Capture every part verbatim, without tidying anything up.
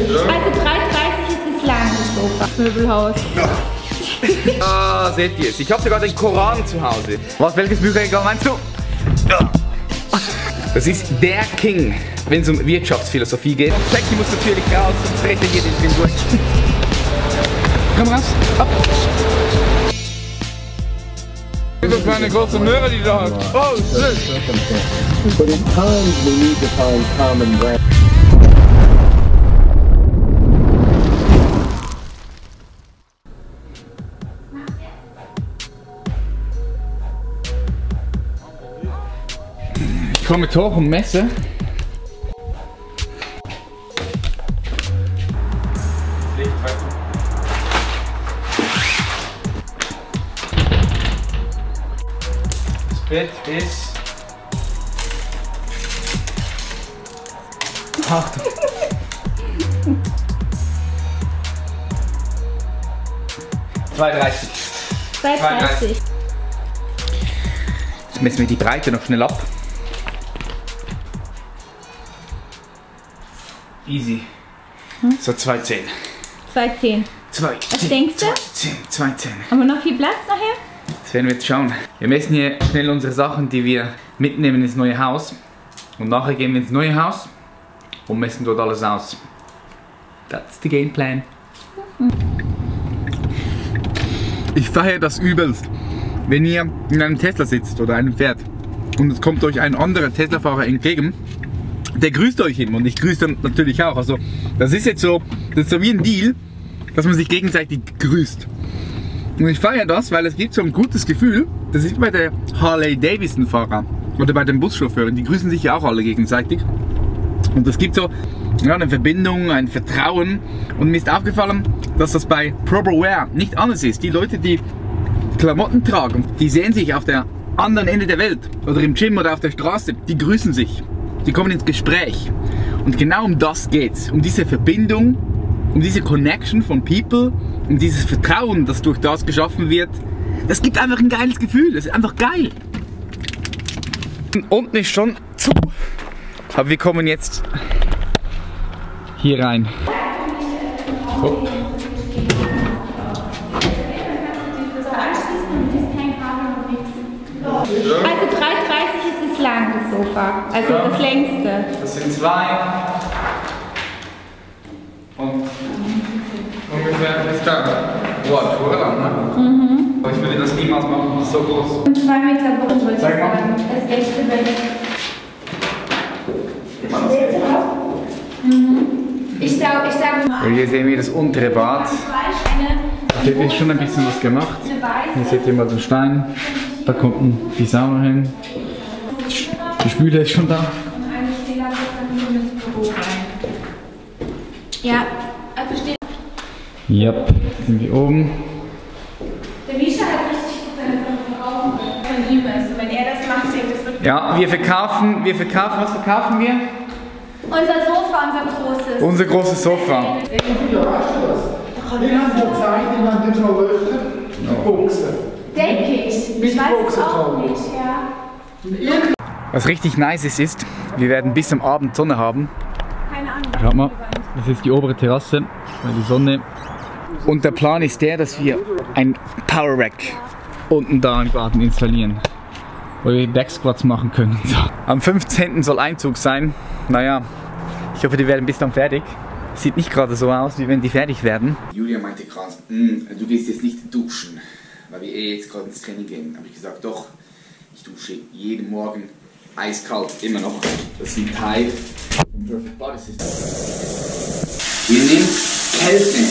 Also drei dreißig ist das lange Sofa. Das Möbelhaus. Ah, seht ihr es? Ich habe sogar den Koran zu Hause. Was, welches Bücherregal meinst du? Das ist der King, wenn es um Wirtschaftsphilosophie geht. Jackie muss natürlich raus, sonst rette ich hier den Film durch. Komm raus, ab! Das ist meine große Möhre, die da hat. Oh, shit! Ich komme mit hoch und messe. Das Bett ist... Achtung! zwei dreißig. Jetzt messen wir die Breite noch schnell ab. Easy. Hm? So zwei zehn. zwei zehn. Was denkst du? zwei zehn. Haben wir noch viel Platz nachher? Das werden wir jetzt schauen. Wir messen hier schnell unsere Sachen, die wir mitnehmen ins neue Haus. Und nachher gehen wir ins neue Haus und messen dort alles aus. That's the game plan. Ich feiere das übelst. Wenn ihr in einem Tesla sitzt oder einem Pferd und es kommt euch ein anderer Tesla-Fahrer entgegen, der grüßt euch hin und ich grüße dann natürlich auch. Also das ist jetzt so, das ist so wie ein Deal, dass man sich gegenseitig grüßt. Und ich feiere das, weil es gibt so ein gutes Gefühl, das ist bei der Harley-Davidson-Fahrer oder bei den Buschauffeuren, die grüßen sich ja auch alle gegenseitig. Und das gibt so ja, eine Verbindung, ein Vertrauen. Und mir ist aufgefallen, dass das bei ProBroWear nicht anders ist. Die Leute, die Klamotten tragen, die sehen sich auf der anderen Ende der Welt oder im Gym oder auf der Straße, die grüßen sich. Die kommen ins Gespräch und genau um das geht's, um diese Verbindung, um diese Connection von People, um dieses Vertrauen, das durch das geschaffen wird. Das gibt einfach ein geiles Gefühl, das ist einfach geil. Unten ist schon zu, aber wir kommen jetzt hier rein. Hopp. Also drei dreißig ist das lange Sofa, also ja, das längste. Das sind zwei und ungefähr bis da. Boah, Tore lang, ne? Mhm. Aber ich würde das niemals machen, das ist so groß. Und zwei Meter Boden würde ich sagen. Das echte Bett. Mhm. Ich glaube, ich glaube... Hier sehen wir das untere Bad. Da wird schon ein bisschen was gemacht. Hier seht ihr mal den Stein. Da kommt ein Pisano hin. Die Spüle ist schon da. Und eine Stehlampe kann nur ins Büro rein. Ja, also steht. Ja, sind wir oben. Der Misha hat richtig gut seine Sachen verkaufen. Von ihm ist. Wenn er das macht, denkt das wird. Ja, wir verkaufen, wir verkaufen, was verkaufen wir? Unser Sofa, unser großes. Unser großes Sofa. Denke ich. Ich weiß es auch nicht, ja. Was richtig nice ist, ist, wir werden bis am Abend Sonne haben. Keine Ahnung. Schaut mal, das ist die obere Terrasse, weil die Sonne. Und der Plan ist der, dass wir ein Power Rack unten da im Garten installieren, wo wir Backsquats machen können. Am fünfzehnten soll Einzug sein. Naja, ich hoffe, die werden bis dann fertig. Sieht nicht gerade so aus, wie wenn die fertig werden. Julia meinte gerade, du gehst jetzt nicht duschen, weil wir eh jetzt gerade ins Training gehen. Habe ich gesagt, doch, ich dusche jeden Morgen eiskalt, immer noch. Das ist ein Teil unserer Bodysystem. Wir nehmen Kälte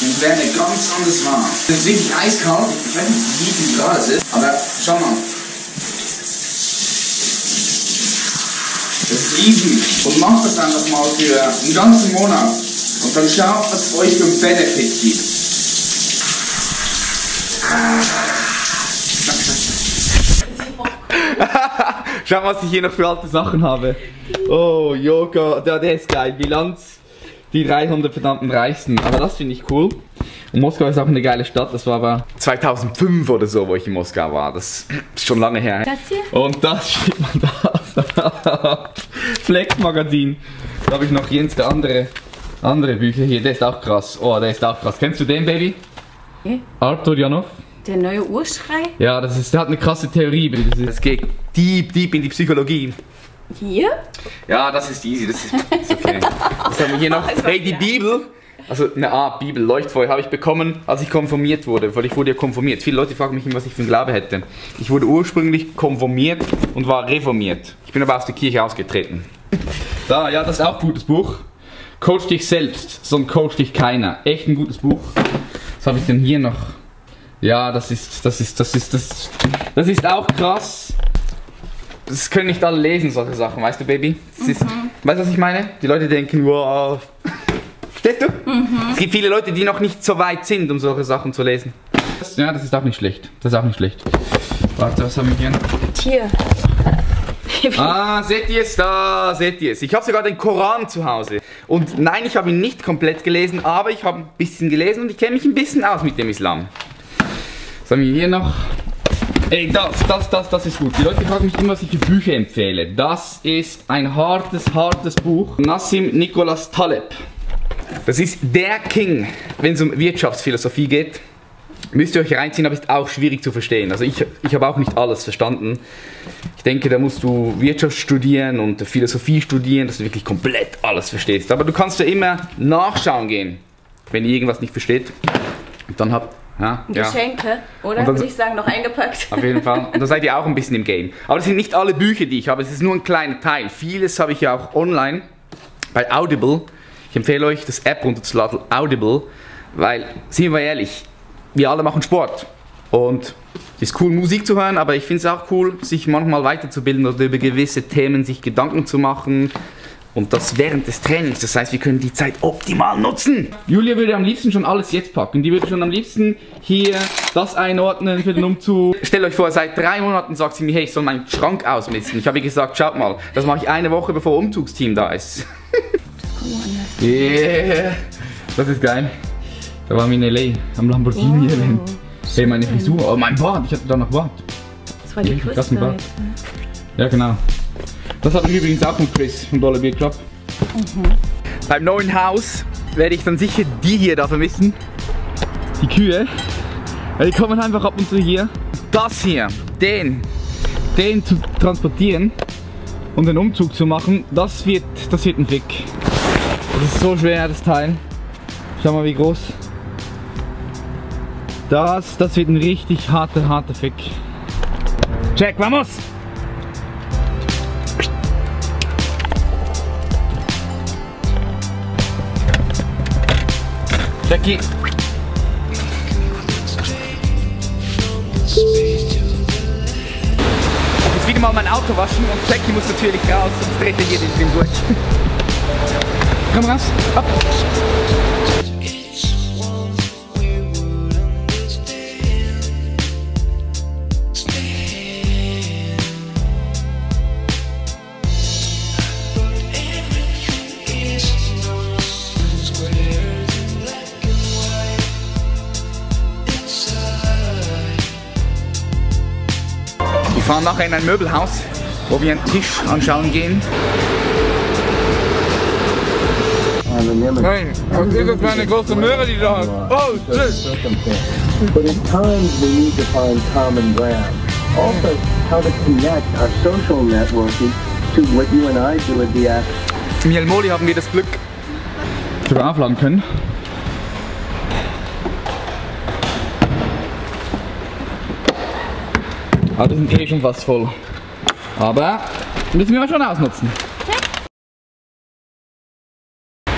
und werden ganz anders warm. Das ist wirklich eiskalt, ich weiß nicht, wie viel Grad es ist, aber schau mal. Das ist easy. Und mach das einfach mal für einen ganzen Monat. Und dann schau, was euch für einen Benefit gibt. Schau, was ich hier noch für alte Sachen habe. Oh, Yoga, der, der ist geil. Bilanz, die dreihundert verdammten Reichsten. Aber das finde ich cool. Und Moskau ist auch eine geile Stadt. Das war aber zweitausendfünf oder so, wo ich in Moskau war. Das ist schon lange her. Das hier? Und das steht man da. Flex Magazin. Da habe ich noch Jens, der andere, andere Bücher hier, der ist auch krass. Oh, der ist auch krass. Kennst du den, Baby? Okay. Artur Janov. Der neue Urschrei? Ja, das ist, der hat eine krasse Theorie. Das, ist, das geht deep, deep in die Psychologie. Hier? Ja, das ist easy, das ist, ist okay. Was haben wir hier noch? Hey, die Bibel. Also eine Art Bibel, Leuchtfeuer, habe ich bekommen, als ich konfirmiert wurde, weil ich wurde ja konfirmiert. Viele Leute fragen mich, was ich für einen Glaube hätte. Ich wurde ursprünglich konfirmiert und war reformiert. Ich bin aber aus der Kirche ausgetreten. Da, ja, das ist auch ein gutes Buch. Coach dich selbst, sonst coach dich keiner. Echt ein gutes Buch. Was habe ich denn hier noch? Ja, das ist, das ist, das ist, das, das ist auch krass. Das können nicht alle lesen, solche Sachen, weißt du, Baby? Das ist, mhm. Weißt du, was ich meine? Die Leute denken, wow. Verstehst du? Mhm. Es gibt viele Leute, die noch nicht so weit sind, um solche Sachen zu lesen. Ja, das ist auch nicht schlecht. Das ist auch nicht schlecht. Warte, was haben wir hier noch? Tier. Ah, seht ihr es da, seht ihr es. Ich habe sogar den Koran zu Hause. Und nein, ich habe ihn nicht komplett gelesen, aber ich habe ein bisschen gelesen und ich kenne mich ein bisschen aus mit dem Islam. Was haben wir hier noch? Ey, das, das, das, das ist gut. Die Leute fragen mich immer, was ich für Bücher empfehle. Das ist ein hartes, hartes Buch. Nassim Nicholas Taleb. Das ist der King, wenn es um Wirtschaftsphilosophie geht. Müsst ihr euch reinziehen, aber ist auch schwierig zu verstehen. Also ich, ich habe auch nicht alles verstanden. Ich denke, da musst du Wirtschaft studieren und Philosophie studieren, dass du wirklich komplett alles verstehst. Aber du kannst ja immer nachschauen gehen, wenn ihr irgendwas nicht versteht. Und dann habt ja, Geschenke, ja. Oder? Dann, würde ich sagen, noch eingepackt. Auf jeden Fall. Und da seid ihr auch ein bisschen im Game. Aber das sind nicht alle Bücher, die ich habe. Es ist nur ein kleiner Teil. Vieles habe ich ja auch online bei Audible. Ich empfehle euch, das App runterzuladen, Audible. Weil, sind wir ehrlich, wir alle machen Sport. Und es ist cool, Musik zu hören, aber ich finde es auch cool, sich manchmal weiterzubilden oder über gewisse Themen sich Gedanken zu machen. Und das während des Trainings, das heißt, wir können die Zeit optimal nutzen. Julia würde am liebsten schon alles jetzt packen. Die würde schon am liebsten hier das einordnen für den Umzug. Stellt euch vor, seit drei Monaten sagt sie mir, hey, ich soll meinen Schrank ausmisten. Ich habe ihr gesagt, schaut mal, das mache ich eine Woche, bevor Umzugsteam da ist. Yeah, das ist geil. Da waren wir in L A, am Lamborghini. Wow. Hey, meine Frisur, oh, mein Bart, ich hatte da noch Bart. Das war die Christen. Ja, genau. Das hat mich übrigens auch von Chris vom Dollar Beer Club. Mhm. Beim neuen Haus werde ich dann sicher die hier da vermissen. Die Kühe. Die kommen einfach ab und zu hier. Das hier, den, den zu transportieren und den Umzug zu machen, das wird, das wird ein Trick. Das ist so schwer, das Teil. Schau mal, wie groß. Das, das wird ein richtig harter, harter Fick. Check, vamos! Jackie! Jetzt wieder mal mein Auto waschen und Jackie muss natürlich raus, sonst dreht er hier den Film durch. Komm raus! Ab! Wir fahren nachher in ein Möbelhaus, wo wir einen Tisch anschauen gehen. Hey, was ist das für eine große Möhre, die da hast? Oh, tschüss! But in times we need to find common ground. Also, how to connect our social networking to what you and I do at the app. Im Jelmoli haben wir das Glück, dass wir aufladen können. Aber die sind eh schon fast voll. Aber müssen wir mal schon ausnutzen. Wir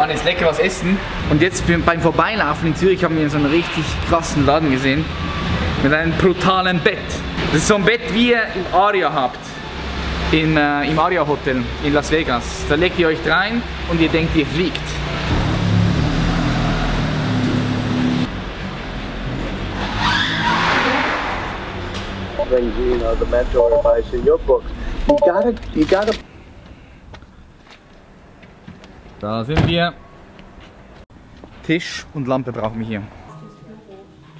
waren jetzt lecker was essen. Und jetzt beim Vorbeilaufen in Zürich haben wir so einen richtig krassen Laden gesehen. Mit einem brutalen Bett. Das ist so ein Bett, wie ihr in Aria habt. In, äh, Im Aria Hotel in Las Vegas. Da legt ihr euch rein und ihr denkt, ihr fliegt. You know, the mentor advice in your books. You gotta, you gotta. Da sind wir. Tisch und Lampe brauchen wir hier.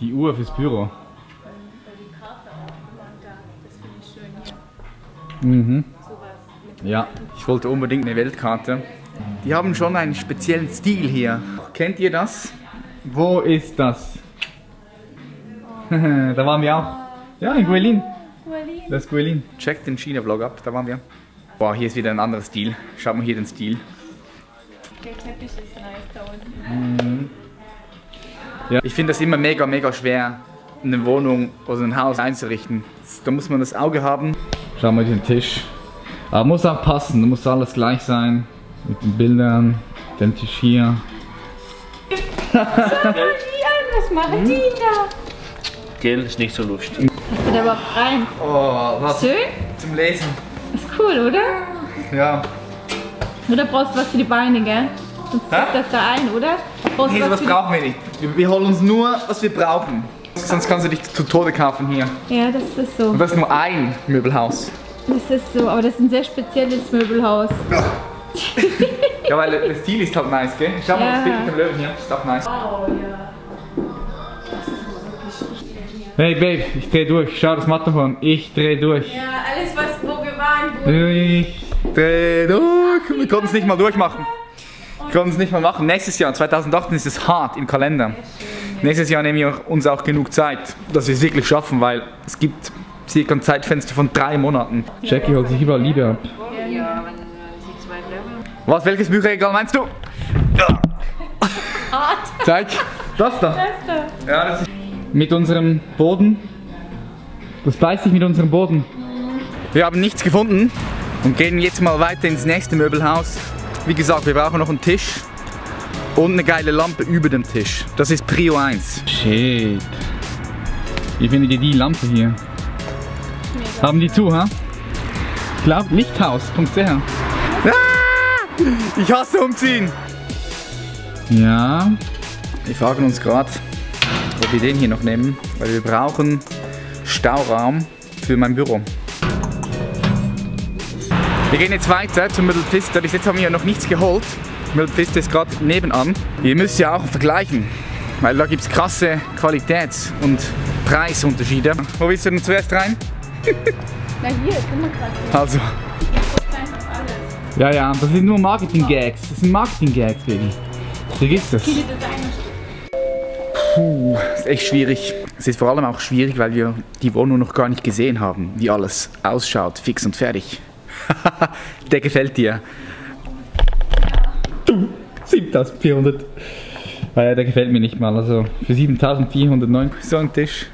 Die Uhr fürs Büro. Mhm. Ja, ich wollte unbedingt eine Weltkarte. Die haben schon einen speziellen Stil hier. Kennt ihr das? Wo ist das? Da waren wir auch. Ja, in Guilin. Das ist Guilin. Checkt den China-Vlog ab, da waren wir. Boah, hier ist wieder ein anderer Stil. Schaut mal hier den Stil. Der Teppich ist nice da unten. Ja. Ich finde das immer mega, mega schwer, eine Wohnung oder ein Haus einzurichten. Da muss man das Auge haben. Schau mal den Tisch. Aber muss auch passen, da muss alles gleich sein. Mit den Bildern, den Tisch hier. Schau mal die an, was machen die da? Gell, ist nicht so lustig. Hast du da überhaupt rein? Oh, was? Schön? Zum Lesen. Ist cool, oder? Ja. Oder brauchst du was für die Beine, gell? Sonst setzt das da ein, oder? Brauchst nee, was sowas brauchen wir nicht. Wir, wir holen uns nur, was wir brauchen. Sonst kannst du dich zu Tode kaufen hier. Ja, das ist so. Und das ist nur ein Möbelhaus. Das ist so, aber das ist ein sehr spezielles Möbelhaus. Ja, weil der Stil ist halt nice, gell? Schau mal, ja. Das Bild mit dem Löwen hier, ist auch nice. Wow, ja. Das ist aber wirklich richtig. Hey Babe, ich dreh durch, schau das Matterhorn, ich dreh durch. Ja, alles was, wo wir waren. Ich dreh durch, wir konnten es nicht mal durchmachen. Wir konnten es nicht mal machen. Nächstes Jahr, zweitausendachtzehn, ist es hart im Kalender. Schön, ja. Nächstes Jahr nehmen wir uns auch genug Zeit, dass wir es wirklich schaffen, weil es gibt circa ein Zeitfenster von drei Monaten. Jackie holt sich überall Liebe ab. Ja, wenn die zwei bleiben. Was, welches Bücherregal meinst du? Ja. Zeig. Das da. Das da. Ja, das ist mit unserem Boden. Das beißt sich mit unserem Boden. Wir haben nichts gefunden und gehen jetzt mal weiter ins nächste Möbelhaus. Wie gesagt, wir brauchen noch einen Tisch und eine geile Lampe über dem Tisch. Das ist Prio eins. Shit. Wie findet ihr die Lampe hier? Haben die zu, ha? Ich glaube, Lichthaus punkt c h. Ah, ich hasse umziehen! Ja. Wir fragen uns gerade, ob wir den hier noch nehmen, weil wir brauchen Stauraum für mein Büro. Wir gehen jetzt weiter zum Mödlpiste. Bis jetzt haben wir ja noch nichts geholt. Mödlpiste ist gerade nebenan. Ihr müsst ja auch vergleichen, weil da gibt es krasse Qualitäts- und Preisunterschiede. Wo willst du denn zuerst rein? Na hier, guck mal gerade. Also. Ja, ja, das sind nur Marketing-Gags. Das sind Marketing-Gags, Baby. Vergiss das. Puh, ist echt schwierig. Es ist vor allem auch schwierig, weil wir die Wohnung noch gar nicht gesehen haben, wie alles ausschaut, fix und fertig. Der gefällt dir. Du, siebentausendvierhundert. Der gefällt mir nicht mal, also für siebentausendvierhundertneun. So ein Tisch.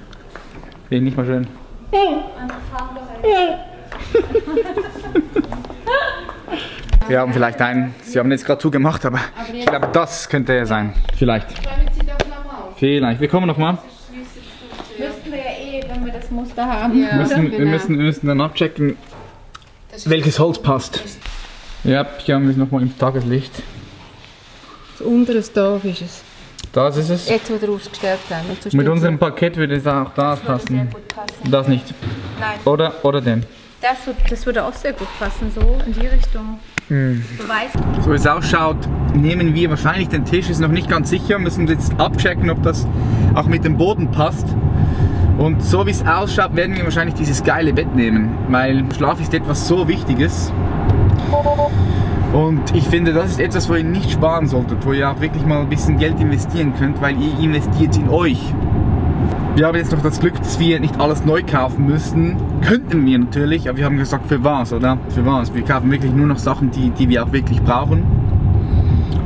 Wäre nicht mal schön. Wir haben vielleicht einen, sie haben jetzt gerade zugemacht, aber ich glaube, das könnte er sein. Vielleicht. Vielleicht. Wir kommen nochmal. Müssten wir ja eh, wenn wir das Muster haben. Ja. Müssen, wir, müssen, wir müssen dann abchecken, welches Holz passt. Ja, hier haben wir es nochmal im Tageslicht. Das untere Dorf ist es. Das ist es. Jetzt, wo wir ausgestellt haben. Mit unserem Paket würde es auch das, das passen. Sehr gut passen. Das nicht. Nein. Oder, oder den. Das, das würde auch sehr gut passen, so in die Richtung. Mm. So wie es ausschaut, nehmen wir wahrscheinlich den Tisch. Ist noch nicht ganz sicher. Müssen jetzt abchecken, ob das auch mit dem Boden passt. Und so wie es ausschaut, werden wir wahrscheinlich dieses geile Bett nehmen. Weil Schlaf ist etwas so Wichtiges. Und ich finde, das ist etwas, wo ihr nicht sparen solltet, wo ihr auch wirklich mal ein bisschen Geld investieren könnt, weil ihr investiert in euch. Wir haben jetzt noch das Glück, dass wir nicht alles neu kaufen müssen. Könnten wir natürlich, aber wir haben gesagt, für was, oder? Für was? Wir kaufen wirklich nur noch Sachen, die, die wir auch wirklich brauchen.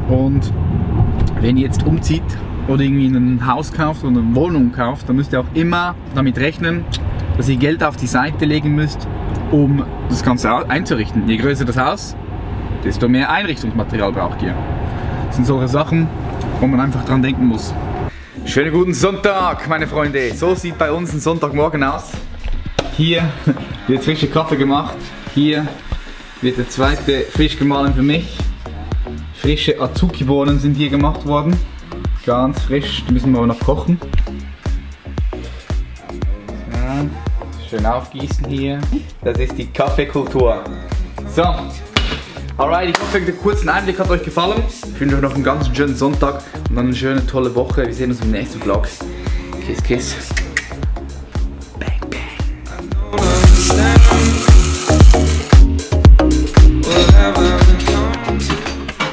Und wenn ihr jetzt umzieht oder irgendwie ein Haus kauft oder eine Wohnung kauft, dann müsst ihr auch immer damit rechnen, dass ihr Geld auf die Seite legen müsst, um das Ganze einzurichten. Je größer das Haus, desto mehr Einrichtungsmaterial braucht ihr. Das sind solche Sachen, wo man einfach dran denken muss. Schönen guten Sonntag, meine Freunde. So sieht bei uns ein Sonntagmorgen aus. Hier wird frische Kaffee gemacht. Hier wird der zweite frisch gemahlen für mich. Frische Azuki-Bohnen sind hier gemacht worden. Ganz frisch, die müssen wir aber noch kochen. Schön aufgießen hier. Das ist die Kaffeekultur. So. Alright, ich hoffe, der kurze Einblick hat euch gefallen. Ich wünsche euch noch einen ganz schönen Sonntag und dann eine schöne, tolle Woche. Wir sehen uns im nächsten Vlog. Kiss, kiss.